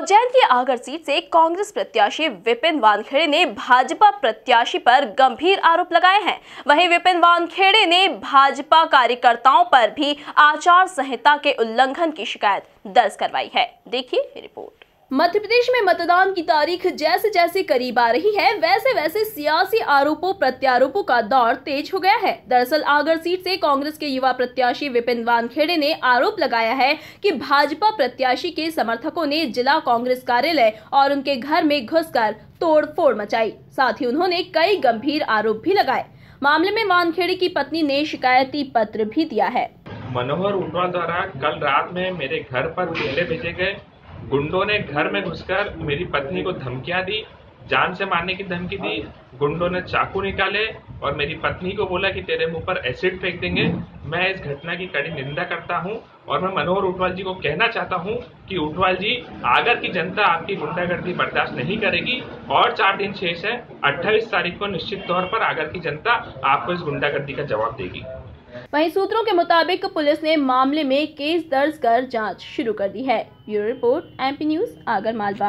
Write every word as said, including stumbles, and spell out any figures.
उज्जैन की आगर सीट से कांग्रेस प्रत्याशी विपिन वानखेड़े ने भाजपा प्रत्याशी पर गंभीर आरोप लगाए हैं। वहीं विपिन वानखेड़े ने भाजपा कार्यकर्ताओं पर भी आचार संहिता के उल्लंघन की शिकायत दर्ज करवाई है। देखिए रिपोर्ट। मध्य प्रदेश में मतदान की तारीख जैसे जैसे करीब आ रही है, वैसे वैसे सियासी आरोपों प्रत्यारोपों का दौर तेज हो गया है। दरअसल आगर सीट से कांग्रेस के युवा प्रत्याशी विपिन वानखेड़े ने आरोप लगाया है कि भाजपा प्रत्याशी के समर्थकों ने जिला कांग्रेस कार्यालय और उनके घर में घुसकर तोड़फोड़ मचाई। साथ ही उन्होंने कई गंभीर आरोप भी लगाए। मामले में वानखेड़े की पत्नी ने शिकायती पत्र भी दिया है। मनोहर उठवाल द्वारा कल रात में मेरे घर पर उड़ेले भेजे गए गुंडों ने घर में घुसकर मेरी पत्नी को धमकियां दी, जान से मारने की धमकी दी। गुंडों ने चाकू निकाले और मेरी पत्नी को बोला कि तेरे मुंह पर एसिड फेंक देंगे। मैं इस घटना की कड़ी निंदा करता हूं और मैं मनोहर उठवाल जी को कहना चाहता हूं कि उठवाल जी, आगर की जनता आपकी गुंडागर्दी बर्दाश्त नहीं करेगी और चार दिन शेष है। अट्ठाईस तारीख को निश्चित तौर पर आगर की जनता आपको इस गुंडागर्दी का जवाब देगी। वहीं सूत्रों के मुताबिक पुलिस ने मामले में केस दर्ज कर जांच शुरू कर दी है। Bureau report MP news Agar Malwa.